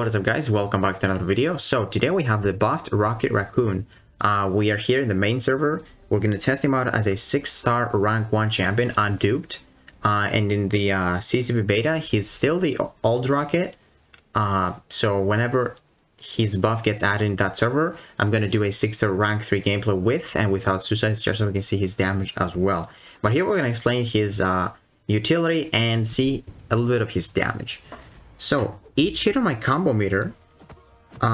What is up, guys? Welcome back to another video. So today we have the buffed Rocket Raccoon. We are here in the main server. We're going to test him out as a 6-star rank 1 champion, unduped. And in the CCP beta, he's still the old Rocket. So whenever his buff gets added in that server, I'm going to do a 6-star rank 3 gameplay with and without suicides, just so we can see his damage as well. But here we're going to explain his utility and see a little bit of his damage. So each hit on my combo meter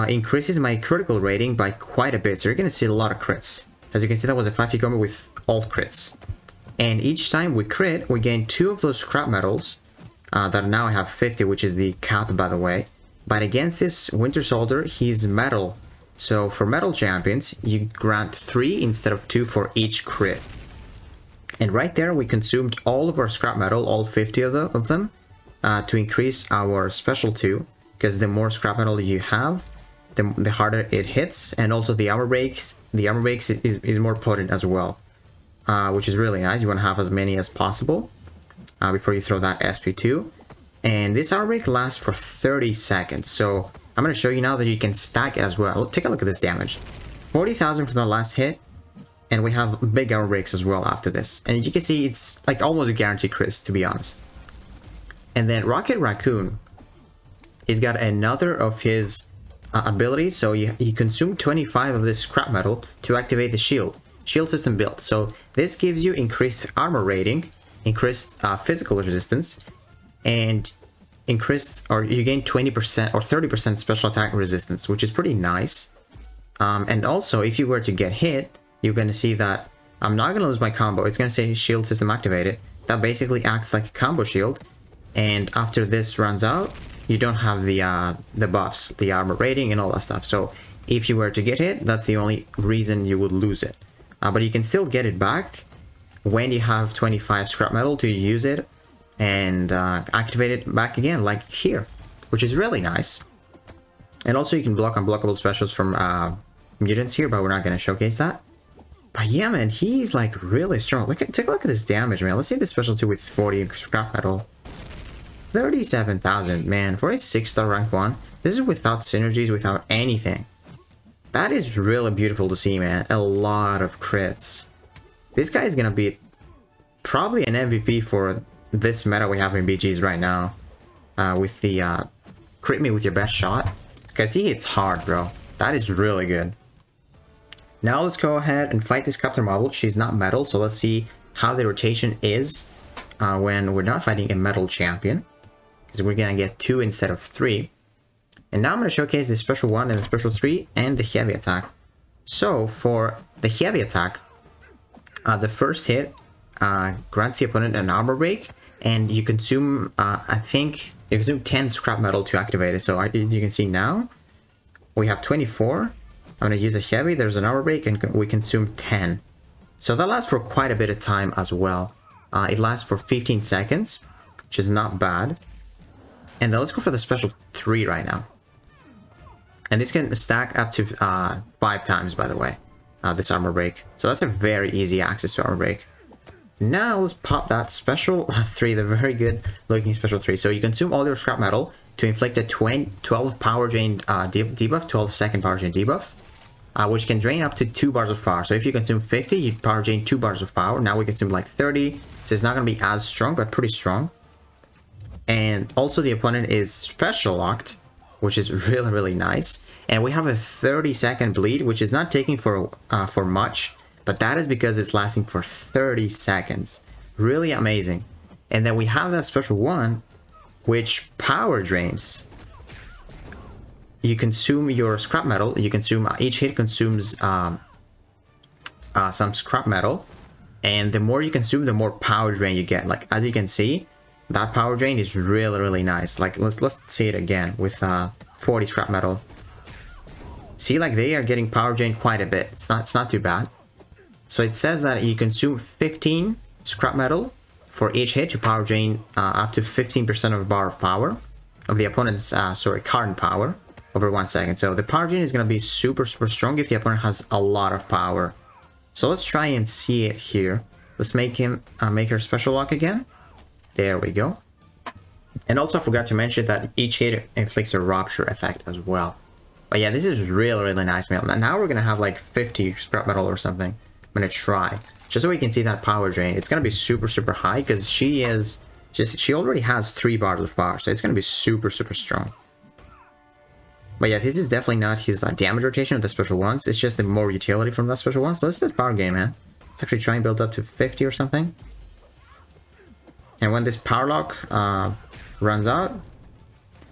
increases my critical rating by quite a bit. So you're going to see a lot of crits. As you can see, that was a 5-hit combo with all crits. And each time we crit, we gain 2 of those scrap metals that now I have 50, which is the cap, by the way. But against this Winter Soldier, he's metal. So for metal champions, you grant 3 instead of 2 for each crit. And right there, we consumed all of our scrap metal, all 50 of them. To increase our special 2, because the more scrap metal you have, the harder it hits, and also the armor breaks. The armor breaks is more potent as well, which is really nice. You want to have as many as possible before you throw that SP2. And this armor break lasts for 30 seconds. So I'm going to show you now that you can stack it as well. Take a look at this damage: 40,000 from the last hit, and we have big armor breaks as well after this. And as you can see, it's like almost a guaranteed crit, to be honest. And then Rocket Raccoon, he's got another of his abilities. So he consumed 25 of this scrap metal to activate the shield system build. So this gives you increased armor rating, increased physical resistance, and increased, or you gain 20% or 30% special attack resistance, which is pretty nice. And also, if you were to get hit, you're going to see that I'm not going to lose my combo. It's going to say shield system activated. That basically acts like a combo shield. And after this runs out, you don't have the buffs, the armor rating and all that stuff. So if you were to get hit, that's the only reason you would lose it. But you can still get it back when you have 25 scrap metal to use it and activate it back again, like here, which is really nice. And also you can block unblockable specials from mutants here, but we're not going to showcase that. But yeah, man, he's like really strong. Look at, take a look at this damage, man. Let's see the special 2 with 40 scrap metal. 37,000, man, for a 6-star rank 1. This is without synergies, without anything. That is really beautiful to see, man. A lot of crits. This guy is gonna be probably an MVP for this meta we have in BGs right now. With the crit me with your best shot. Because he hits hard, bro. That is really good. Now let's go ahead and fight this Captain Marvel. She's not metal, so let's see how the rotation is when we're not fighting a metal champion. We're gonna get 2 instead of 3. And now I'm gonna showcase the special 1 and the special 3 and the heavy attack. So for the heavy attack, the first hit grants the opponent an armor break, and you consume I think you consume 10 scrap metal to activate it. So as you can see now, we have 24. I'm gonna use a heavy. There's an armor break, and we consume 10. So that lasts for quite a bit of time as well. It lasts for 15 seconds, which is not bad. And then let's go for the special 3 right now. And this can stack up to 5 times, by the way, this armor break. So that's a very easy access to armor break. Now let's pop that special 3, the very good looking special 3. So you consume all your scrap metal to inflict a 12 power drain debuff, 12-second power drain debuff, which can drain up to 2 bars of power. So if you consume 50, you power drain 2 bars of power. Now we consume like 30, so it's not going to be as strong, but pretty strong. And also the opponent is special locked, which is really, really nice. And we have a 30-second bleed, which is not taking for much, but that is because it's lasting for 30 seconds. Really amazing. And then we have that special 1, which power drains. You consume your scrap metal. You consume each hit consumes some scrap metal, and the more you consume, the more power drain you get. Like as you can see. That power drain is really, really nice. Like, let's see it again with 40 scrap metal. See, like, they are getting power drain quite a bit. It's not too bad. So it says that you consume 15 scrap metal for each hit to power drain up to 15% of a bar of power of the opponent's current power over 1 second. So the power drain is going to be super, super strong if the opponent has a lot of power. So let's try and see it here. Let's make her special lock again. There we go. And also I forgot to mention that each hit inflicts a rupture effect as well. But yeah, this is really nice metal. Now we're gonna have like 50 scrap metal or something. I'm gonna try just so we can see that power drain. It's gonna be super high because she is just, she already has 3 bars of power, so it's gonna be super strong. But yeah, this is definitely not his damage rotation of the special ones. It's just the more utility from that special one. So this is the power game, man. Let's actually try and build up to 50 or something. And when this power lock runs out,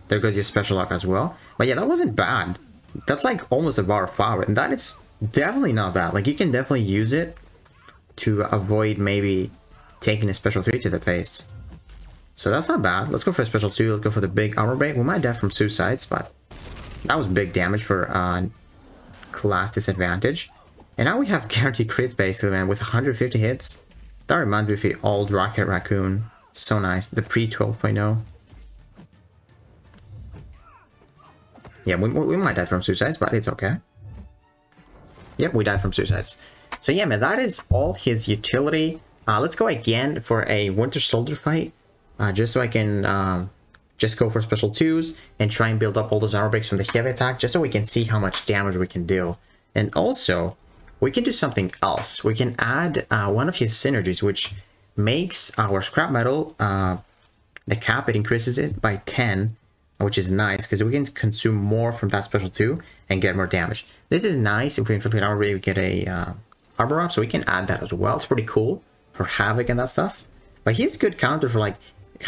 there goes your special lock as well. But yeah, that wasn't bad. That's like almost a bar of power, and that is definitely not bad. Like, you can definitely use it to avoid maybe taking a special 3 to the face. So that's not bad. Let's go for a special 2. Let's go for the big armor break. We might die from suicides, but that was big damage for class disadvantage. And now we have guaranteed crits, basically, man, with 150 hits. That reminds me of the old Rocket Raccoon. So nice. The pre-12.0. Yeah, we might die from suicides, but it's okay. Yep, we died from suicides. So yeah, man, that is all his utility. Let's go again for a Winter Soldier fight. Just so I can... just go for special 2s and try and build up all those armor breaks from the heavy attack, just so we can see how much damage we can deal. And also, we can do something else. We can add one of his synergies, which makes our scrap metal, the cap, it increases it by 10, which is nice, because we can consume more from that special 2 and get more damage. This is nice. If we inflict armor break, we get a armor up, so we can add that as well. It's pretty cool for Havoc and that stuff. But he's a good counter for, like,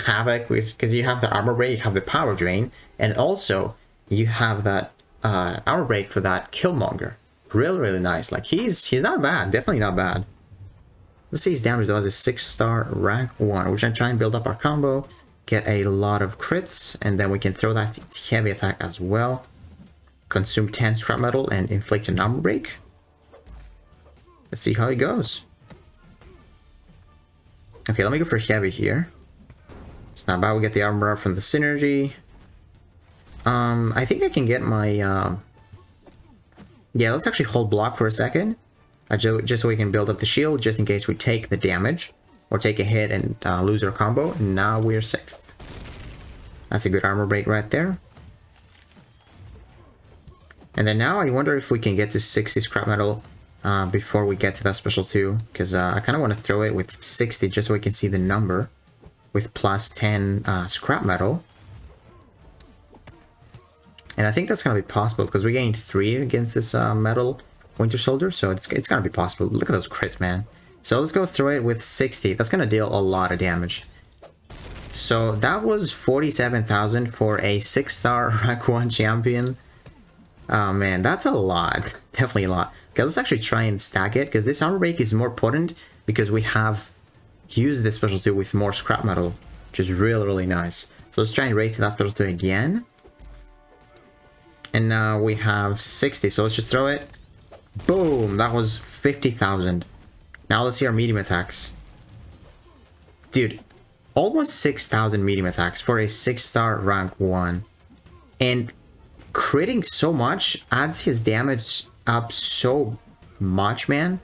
Havoc, because you have the armor break, you have the power drain, and also you have that armor break for that Killmonger. Really nice. Like, he's not bad, definitely not bad. Let's see his damage though. As a 6-star rank 1, which I try and build up our combo, get a lot of crits, and then we can throw that heavy attack as well, consume 10 scrap metal and inflict an armor break. Let's see how it goes. Okay, let me go for heavy here. It's not bad. We get the armor up from the synergy. I think I can get my... yeah, let's actually hold block for a second. Just so we can build up the shield, just in case we take the damage. Or take a hit and lose our combo. And now we're safe. That's a good armor break right there. And then now I wonder if we can get to 60 scrap metal before we get to that special 2. Because I kind of want to throw it with 60 just so we can see the number. With plus 10 scrap metal. And I think that's gonna be possible, because we gained 3 against this metal Winter Soldier, so it's gonna be possible. Look at those crits, man. So let's go through it with 60. That's gonna deal a lot of damage. So that was 47,000 for a 6-star rank 1 champion. Oh man, that's a lot. Definitely a lot. Okay, let's actually try and stack it, because this armor break is more potent because we have use this special 2 with more scrap metal, which is really nice. So let's try and raise to that special 2 again. And now we have 60, so let's just throw it. Boom! That was 50,000. Now let's see our medium attacks. Dude, almost 6,000 medium attacks for a 6-star rank 1. And critting so much adds his damage up so much, man.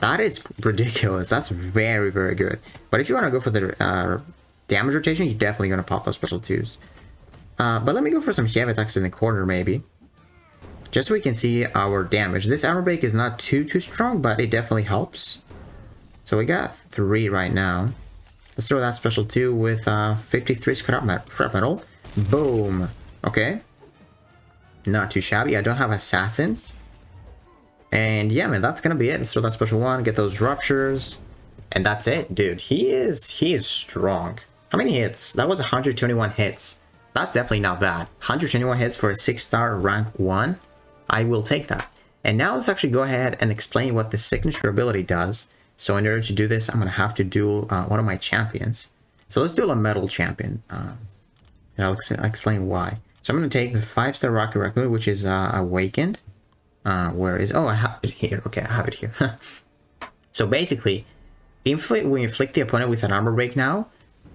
That is ridiculous. That's very good. But if you want to go for the damage rotation, you're definitely going to pop those special 2s. But let me go for some heavy attacks in the corner, maybe. Just so we can see our damage. This armor break is not too strong, but it definitely helps. So we got 3 right now. Let's throw that special 2 with 53 scrap metal. Boom. Okay. Not too shabby. I don't have assassins. And yeah, man, that's gonna be it. Let's throw that special 1, get those ruptures, and that's it, dude. He is strong. How many hits? That was 121 hits. That's definitely not bad. 121 hits for a 6-star rank 1. I will take that. And now let's actually go ahead and explain what the signature ability does. So in order to do this, I'm gonna have to duel one of my champions. So let's duel a metal champion, and I'll explain why. So I'm gonna take the 5-star Rocket Raccoon, which is Awakened. Where is... Oh, I have it here. Okay, I have it here. So basically, we inflict the opponent with an armor break now.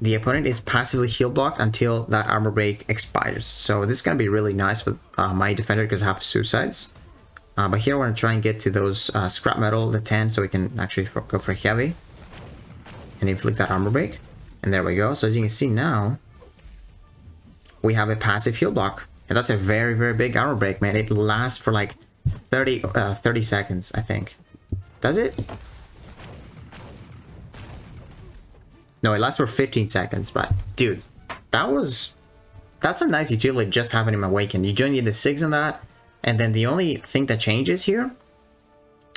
The opponent is passively heal blocked until that armor break expires. So this is going to be really nice for my defender, because I have suicides. But here I want to try and get to those scrap metal, the 10, so we can actually go for heavy. And inflict that armor break. And there we go. So as you can see now, we have a passive heal block. And that's a very, very big arrow break, man. It lasts for like 30 seconds, I think. Does it? No, it lasts for 15 seconds, but dude, that's a nice utility just having him awakened. You don't need the SIGs on that, and then the only thing that changes here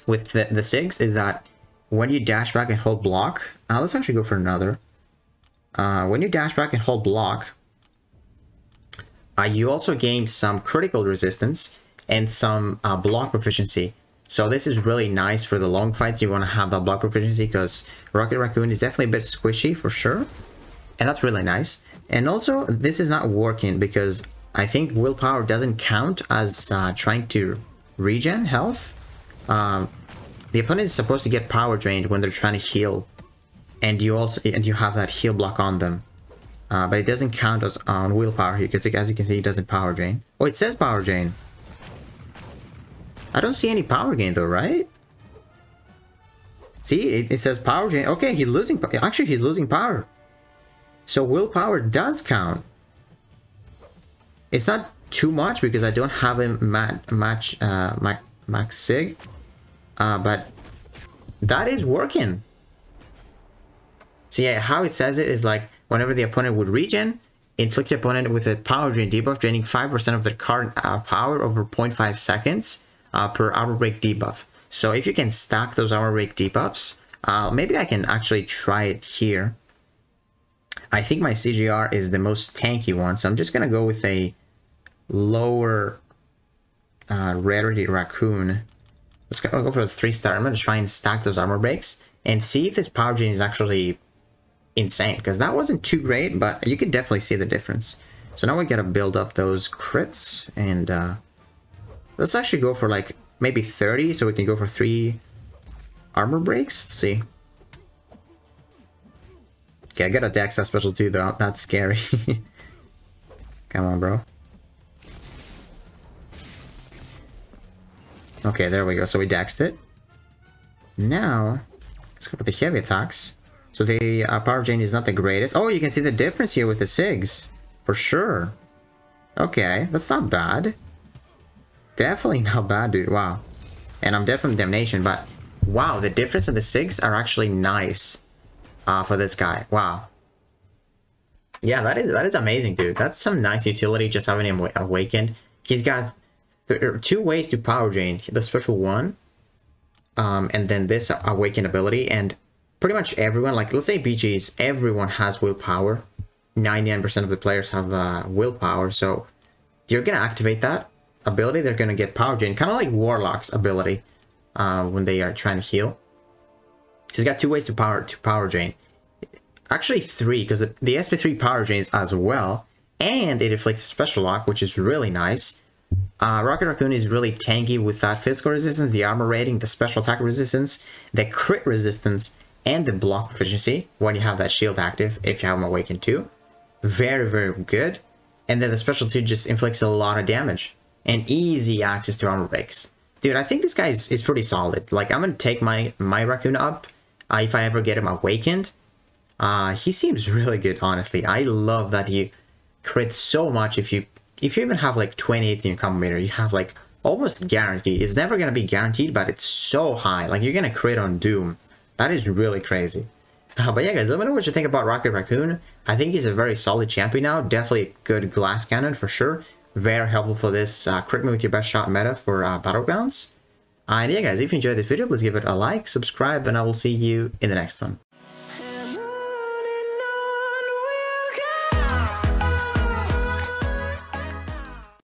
with the SIGs is that when you dash back and hold block, let's actually go for another. When you dash back and hold block, you also gain some critical resistance and some block proficiency. So this is really nice for the long fights. You want to have that block proficiency because Rocket Raccoon is definitely a bit squishy for sure. And that's really nice. And also, this is not working because I think willpower doesn't count as trying to regen health. The opponent is supposed to get power drained when they're trying to heal. And you have that heal block on them. But it doesn't count as on willpower here because as you can see, it doesn't power drain. Oh, it says power drain. I don't see any power gain though, right? See, it says power gain. Okay, he's losing. Actually, he's losing power. So willpower does count. It's not too much because I don't have him max sig, but that is working. So yeah, how it says it is like whenever the opponent would regen, inflict the opponent with a power drain debuff, draining 5% of their current power over 0.5 seconds. Per hour break debuff. So if you can stack those hour break debuffs, maybe I can actually try it here. I think my CGR is the most tanky one, so I'm just gonna go with a lower rarity Raccoon. Let's go for the 3-star. I'm gonna try and stack those armor breaks and see if this power drain is actually insane, because that wasn't too great, but you can definitely see the difference. So now we gotta build up those crits and let's actually go for like maybe 30, so we can go for 3 armor breaks. Let's see. Okay, I got a Dex that special too, though. That's scary. Come on, bro. Okay, there we go. So we Dexed it. Now, let's go for the heavy attacks. So the power drain is not the greatest. Oh, you can see the difference here with the SIGs. For sure. Okay, that's not bad. Definitely not bad, dude. Wow. And I'm definitely damnation, but wow, the difference of the SIGs are actually nice for this guy. Wow. Yeah, that is amazing, dude. That's some nice utility just having him awakened. He's got 2 ways to power drain. The special one, and then this awakened ability. And pretty much everyone, like let's say BGs, everyone has willpower. 99% of the players have willpower, so you're gonna activate that ability, they're gonna get power drain, kind of like Warlock's ability when they are trying to heal. She's got 2 ways to power drain, actually 3, because the SP3 power drains as well, and it inflicts a special lock, which is really nice. Rocket Raccoon is really tanky with that physical resistance, the armor rating, the special attack resistance, the crit resistance, and the block proficiency when you have that shield active. If you have him awakened too, very, very good. And then the special 2 just inflicts a lot of damage. And easy access to armor breaks. Dude, I think this guy is pretty solid. Like, I'm gonna take my Raccoon up if I ever get him awakened. He seems really good, honestly. I love that he crits so much. If you even have like 28 in your combo meter, you have like almost guaranteed. It's never gonna be guaranteed, but it's so high. Like, you're gonna crit on Doom. That is really crazy. But yeah, guys, let me know what you think about Rocket Raccoon. I think he's a very solid champion now. Definitely a good glass cannon for sure. Very helpful for this crit me with your best shot meta for Battlegrounds. And yeah, guys, if you enjoyed this video, please give it a like, subscribe, and I will see you in the next one.